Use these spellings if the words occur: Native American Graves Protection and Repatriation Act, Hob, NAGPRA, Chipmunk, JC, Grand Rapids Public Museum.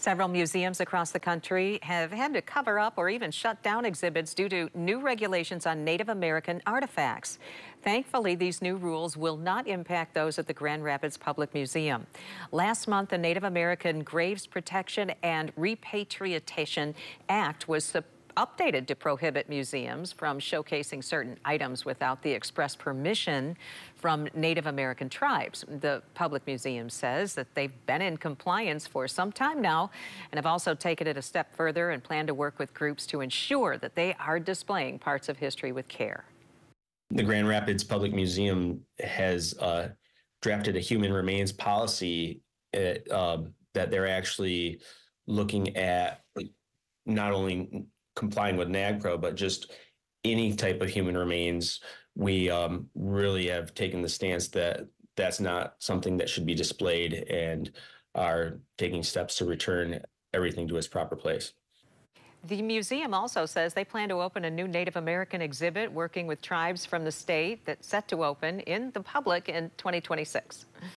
Several museums across the country have had to cover up or even shut down exhibits due to new regulations on Native American artifacts. Thankfully, these new rules will not impact those at the Grand Rapids Public Museum. Last month, the Native American Graves Protection and Repatriation Act was updated to prohibit museums from showcasing certain items without the express permission from Native American tribes. The public museum says that they've been in compliance for some time now and have also taken it a step further and plan to work with groups to ensure that they are displaying parts of history with care. The Grand Rapids Public Museum has drafted a human remains policy that they're actually looking at not only complying with NAGPRA, but just any type of human remains. We really have taken the stance that that's not something that should be displayed and are taking steps to return everything to its proper place. The museum also says they plan to open a new Native American exhibit working with tribes from the state that's set to open in the public in 2026.